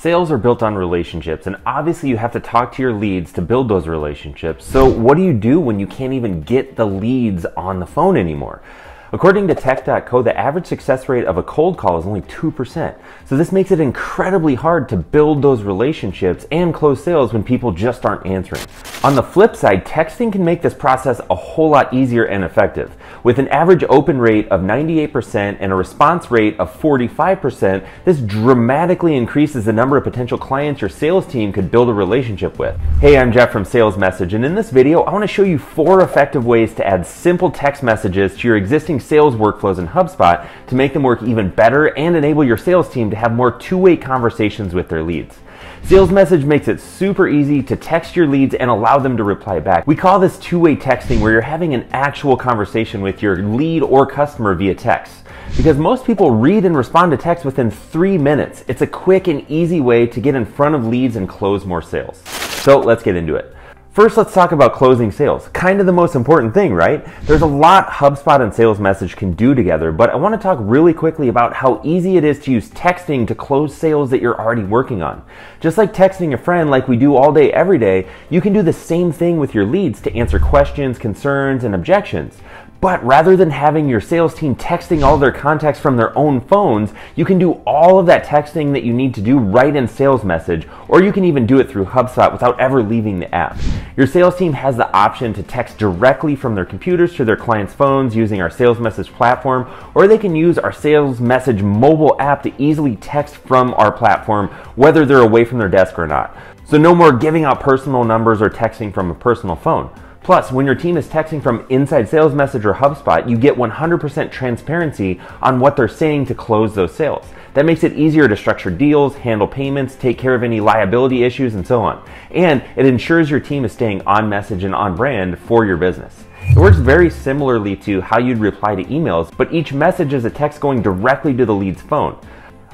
Sales are built on relationships, and obviously you have to talk to your leads to build those relationships. So what do you do when you can't even get the leads on the phone anymore? According to Tech.co, the average success rate of a cold call is only 2%. So this makes it incredibly hard to build those relationships and close sales when people just aren't answering. On the flip side, texting can make this process a whole lot easier and effective. With an average open rate of 98% and a response rate of 45%, this dramatically increases the number of potential clients your sales team could build a relationship with. Hey, I'm Jeff from SalesMessage, and in this video, I want to show you 4 effective ways to add simple text messages to your existing sales workflows in HubSpot to make them work even better and enable your sales team to have more two-way conversations with their leads. SalesMessage makes it super easy to text your leads and allow them to reply back. We call this two-way texting, where you're having an actual conversation with your lead or customer via text. Because most people read and respond to text within 3 minutes, it's a quick and easy way to get in front of leads and close more sales. So let's get into it. First, let's talk about closing sales. Kind of the most important thing, right? There's a lot HubSpot and SalesMessage can do together, but I want to talk really quickly about how easy it is to use texting to close sales that you're already working on. Just like texting a friend like we do all day, every day, you can do the same thing with your leads to answer questions, concerns, and objections. But rather than having your sales team texting all their contacts from their own phones, you can do all of that texting that you need to do right in SalesMessage, or you can even do it through HubSpot without ever leaving the app. Your sales team has the option to text directly from their computers to their clients' phones using our SalesMessage platform, or they can use our SalesMessage mobile app to easily text from our platform, whether they're away from their desk or not. So no more giving out personal numbers or texting from a personal phone. Plus, when your team is texting from inside SalesMessage or HubSpot, you get 100% transparency on what they're saying to close those sales. That makes it easier to structure deals, handle payments, take care of any liability issues, and so on. And it ensures your team is staying on message and on brand for your business. It works very similarly to how you'd reply to emails, but each message is a text going directly to the lead's phone.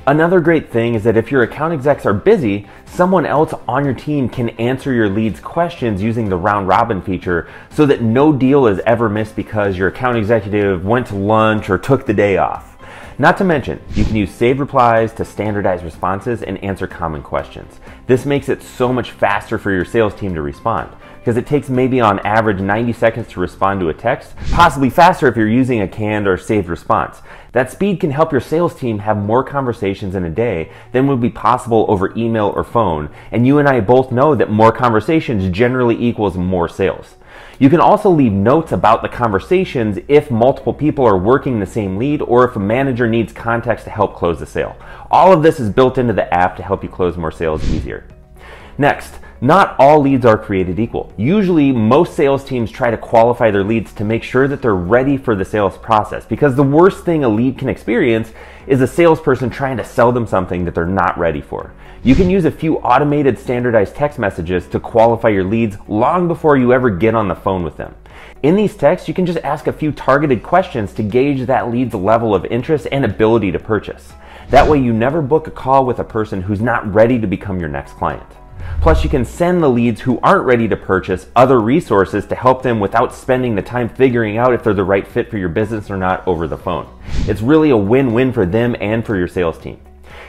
Another great thing is that if your account execs are busy, someone else on your team can answer your leads' questions using the round robin feature, so that no deal is ever missed because your account executive went to lunch or took the day off. Not to mention, you can use saved replies to standardize responses and answer common questions. This makes it so much faster for your sales team to respond, because it takes maybe on average 90 seconds to respond to a text, possibly faster if you're using a canned or saved response. That speed can help your sales team have more conversations in a day than would be possible over email or phone, and you and I both know that more conversations generally equals more sales. You can also leave notes about the conversations if multiple people are working the same lead, or if a manager needs context to help close the sale. All of this is built into the app to help you close more sales easier. Next, not all leads are created equal. Usually, most sales teams try to qualify their leads to make sure that they're ready for the sales process, because the worst thing a lead can experience is a salesperson trying to sell them something that they're not ready for. You can use a few automated standardized text messages to qualify your leads long before you ever get on the phone with them. In these texts, you can just ask a few targeted questions to gauge that lead's level of interest and ability to purchase. That way, you never book a call with a person who's not ready to become your next client. Plus, you can send the leads who aren't ready to purchase other resources to help them without spending the time figuring out if they're the right fit for your business or not over the phone. It's really a win-win for them and for your sales team.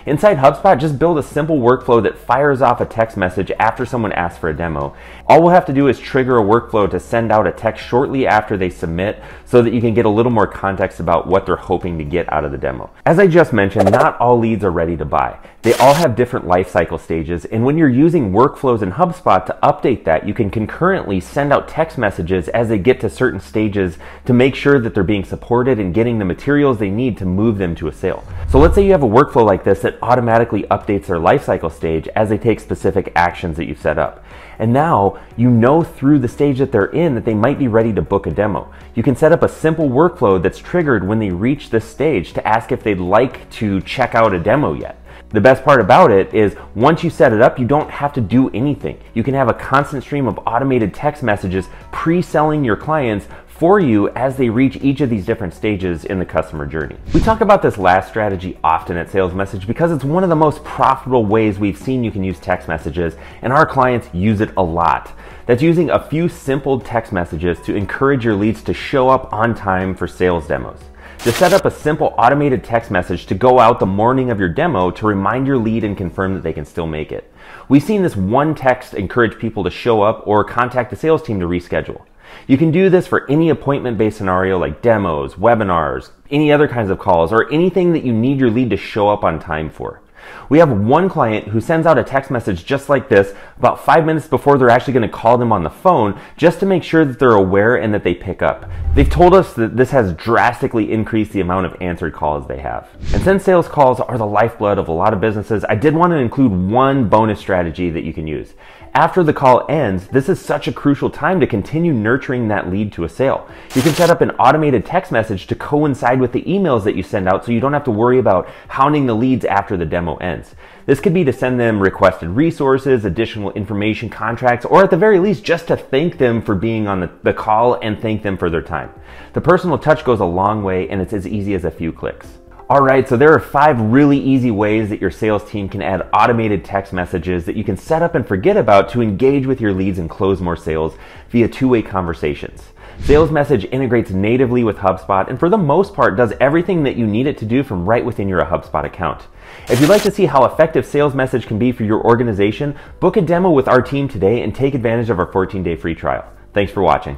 Inside HubSpot, just build a simple workflow that fires off a text message after someone asks for a demo. All we'll have to do is trigger a workflow to send out a text shortly after they submit, so that you can get a little more context about what they're hoping to get out of the demo. As I just mentioned, not all leads are ready to buy. They all have different life cycle stages, and when you're using workflows in HubSpot to update that, you can concurrently send out text messages as they get to certain stages to make sure that they're being supported and getting the materials they need to move them to a sale. So let's say you have a workflow like this that automatically updates their lifecycle stage as they take specific actions that you've set up. And now you know through the stage that they're in that they might be ready to book a demo. You can set up a simple workflow that's triggered when they reach this stage to ask if they'd like to check out a demo yet. The best part about it is once you set it up, you don't have to do anything. You can have a constant stream of automated text messages pre-selling your clients for you as they reach each of these different stages in the customer journey. We talk about this last strategy often at SalesMessage because it's one of the most profitable ways we've seen you can use text messages, and our clients use it a lot. That's using a few simple text messages to encourage your leads to show up on time for sales demos. to set up a simple automated text message to go out the morning of your demo to remind your lead and confirm that they can still make it. We've seen this one text encourage people to show up or contact the sales team to reschedule. You can do this for any appointment-based scenario like demos, webinars, any other kinds of calls, or anything that you need your lead to show up on time for. We have one client who sends out a text message just like this about 5 minutes before they're actually going to call them on the phone, just to make sure that they're aware and that they pick up. They've told us that this has drastically increased the amount of answered calls they have. And since sales calls are the lifeblood of a lot of businesses, I did want to include one bonus strategy that you can use. After the call ends, this is such a crucial time to continue nurturing that lead to a sale. You can set up an automated text message to coincide with the emails that you send out so you don't have to worry about hounding the leads after the demo ends. This could be to send them requested resources, additional information, contracts, or at the very least just to thank them for being on the call and thank them for their time. The personal touch goes a long way, and it's as easy as a few clicks. Alright, so there are 5 really easy ways that your sales team can add automated text messages that you can set up and forget about to engage with your leads and close more sales via two-way conversations. SalesMessage integrates natively with HubSpot and for the most part does everything that you need it to do from right within your HubSpot account. If you'd like to see how effective SalesMessage can be for your organization, book a demo with our team today and take advantage of our 14-day free trial. Thanks for watching.